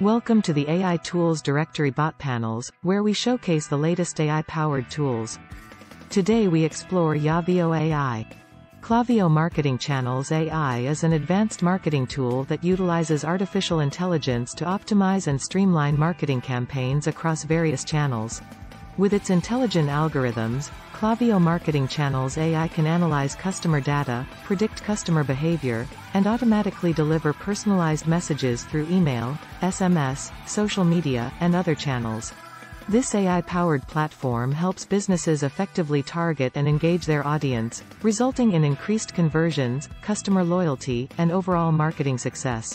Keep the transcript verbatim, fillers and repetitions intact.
Welcome to the A I Tools Directory Bot Panels, where we showcase the latest A I-powered tools. Today we explore Klaviyo A I. Klaviyo Marketing Channels A I is an advanced marketing tool that utilizes artificial intelligence to optimize and streamline marketing campaigns across various channels. With its intelligent algorithms, Klaviyo Marketing Channels A I can analyze customer data, predict customer behavior, and automatically deliver personalized messages through email, S M S, social media, and other channels. This A I-powered platform helps businesses effectively target and engage their audience, resulting in increased conversions, customer loyalty, and overall marketing success.